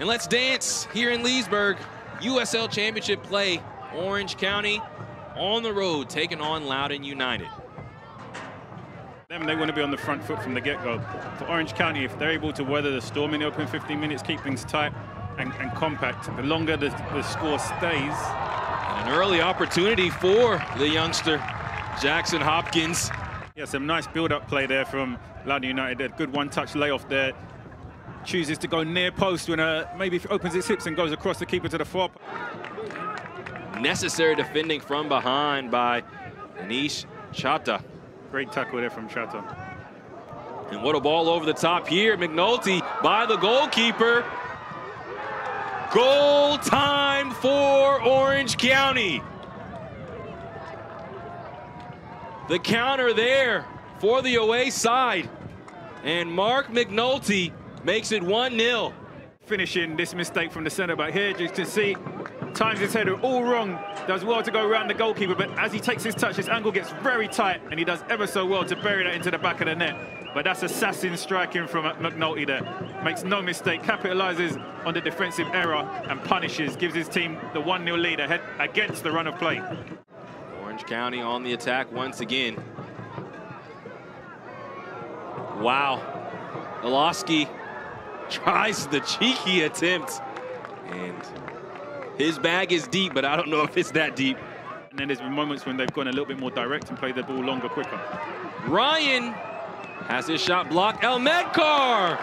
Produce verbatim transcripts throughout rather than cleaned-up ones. And let's dance here in Leesburg. U S L Championship play, Orange County on the road, taking on Loudoun United. Them, they want to be on the front foot from the get-go. For Orange County, if they're able to weather the storm in the open fifteen minutes, keep things tight and, and compact, the longer the, the score stays. And an early opportunity for the youngster, Jackson Hopkins. Yeah, some nice build-up play there from Loudoun United. A good one-touch layoff there. Chooses to go near post when uh, maybe opens his hips and goes across the keeper to the far. Necessary defending from behind by Nish Chata. Great tackle there from Chata. And what a ball over the top here. McNulty by the goalkeeper. Goal time for Orange County. The counter there for the away side. And Mark McNulty makes it one nil. Finishing this mistake from the centre back here, just to see, times his header all wrong, does well to go around the goalkeeper, but as he takes his touch, his angle gets very tight, and he does ever so well to bury that into the back of the net. But that's assassin striking from McNulty there. Makes no mistake, capitalises on the defensive error and punishes, gives his team the one nil lead ahead against the run of play. Orange County on the attack once again. Wow. Iloski tries the cheeky attempt, and his bag is deep, but I don't know if it's that deep. And then there's been moments when they've gone a little bit more direct and played the ball longer, quicker. Ryan has his shot blocked. ElMedkhar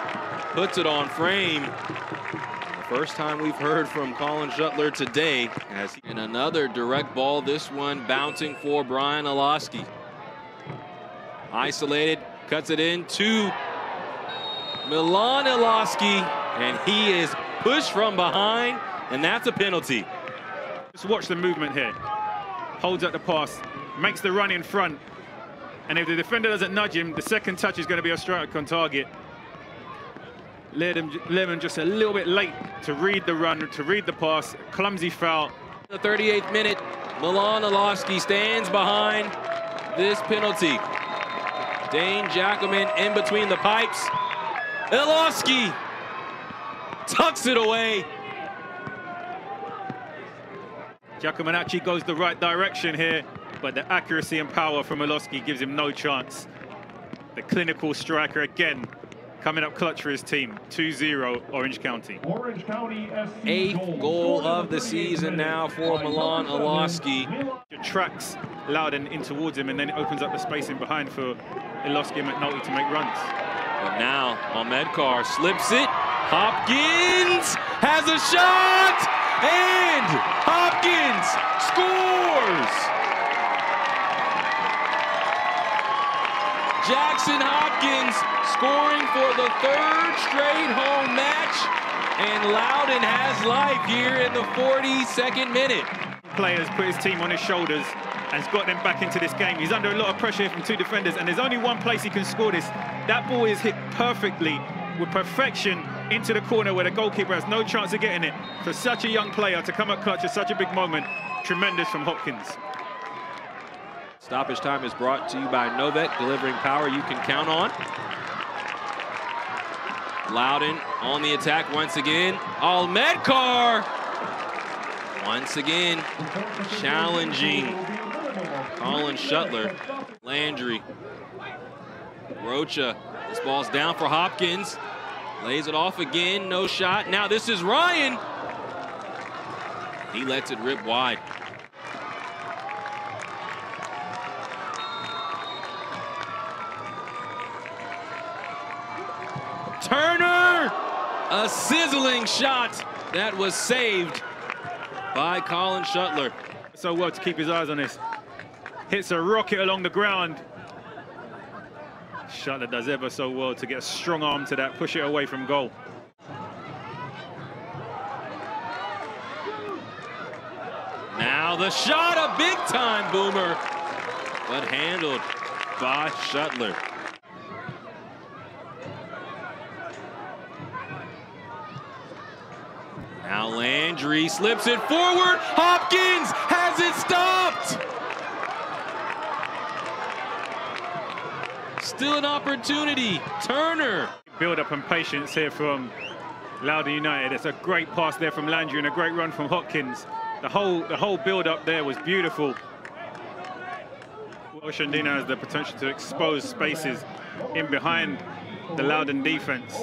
puts it on frame. The first time we've heard from Colin Shutler today. As he... And another direct ball, this one bouncing for Brian Iloski. Isolated, cuts it in to Milan Iloski, and he is pushed from behind, and that's a penalty. Just watch the movement here. Holds up the pass, makes the run in front, and if the defender doesn't nudge him, the second touch is going to be a strike on target. Leerman just a little bit late to read the run, to read the pass. Clumsy foul. In the thirty-eighth minute, Milan Iloski stands behind this penalty. Dane Jackman in between the pipes. Iloski tucks it away. Giacominacci goes the right direction here, but the accuracy and power from Iloski gives him no chance. The clinical striker again coming up clutch for his team. two zero Orange County. Orange County S C Eighth goal, goal of the season now for Milan Iloski. Tracks Loudoun in towards him, and then it opens up the space in behind for Iloski and McNulty to make runs. But now, Ahmed Kar slips it. Hopkins has a shot, and Hopkins scores! Jackson Hopkins scoring for the third straight home match, and Loudoun has life here in the forty-second minute. Players put his team on his shoulders and has got them back into this game. He's under a lot of pressure from two defenders, and there's only one place he can score this. That ball is hit perfectly, with perfection, into the corner where the goalkeeper has no chance of getting it. For such a young player to come up clutch at such a big moment, tremendous from Hopkins. Stoppage time is brought to you by Novak, delivering power you can count on. Loudoun on the attack once again. ElMedkhar once again challenging Colin Shutler. Landry, Rocha, this ball's down for Hopkins. Lays it off again, no shot. Now this is Ryan. He lets it rip wide. Turner, a sizzling shot that was saved by Colin Shutler. So well to keep his eyes on this. Hits a rocket along the ground. Shutler does ever so well to get a strong arm to that, push it away from goal. Now the shot, a big-time boomer, but handled by Shutler. Now Landry slips it forward. Hopkins has it stopped. Still an opportunity. Turner. Build up and patience here from Loudoun United. It's a great pass there from Landry and a great run from Hopkins. The whole the whole build-up there was beautiful. Osundina has the potential to expose spaces in behind the Loudoun defense.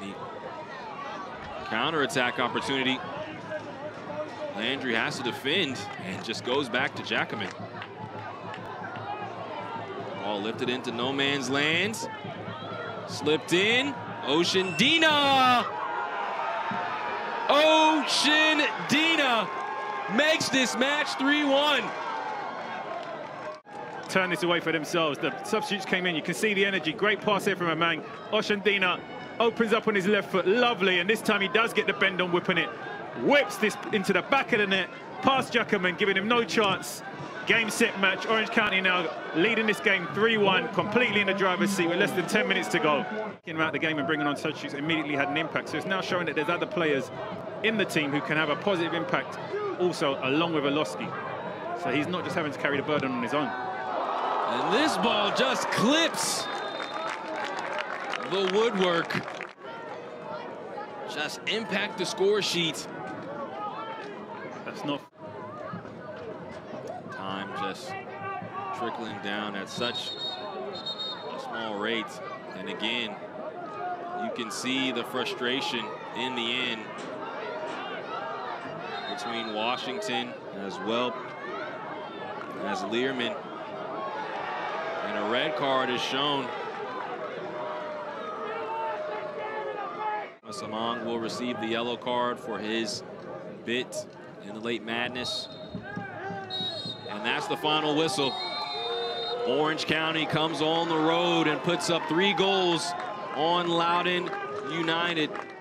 The counter-attack opportunity. Landry has to defend and just goes back to Jacobin. Ball lifted into no man's land. Slipped in. Osundina! Osundina makes this match three one. Turn this away for themselves. The substitutes came in. You can see the energy. Great pass here from Amang. Osundina opens up on his left foot. Lovely. And this time he does get the bend on whipping it. Whips this into the back of the net. Past Jacobin, giving him no chance. Game, set, match. Orange County now leading this game three one, completely in the driver's seat with less than ten minutes to go. Getting out the game and bringing on substitutes immediately had an impact. So it's now showing that there's other players in the team who can have a positive impact also along with Iloski. So he's not just having to carry the burden on his own. And this ball just clips the woodwork. Just impact the score sheet. That's not... Time just trickling down at such a small rate. And again, you can see the frustration in the end between Washington as well as Leerman. And a red card is shown. Samang will receive the yellow card for his bit in the late madness. And that's the final whistle. Orange County comes on the road and puts up three goals on Loudoun United.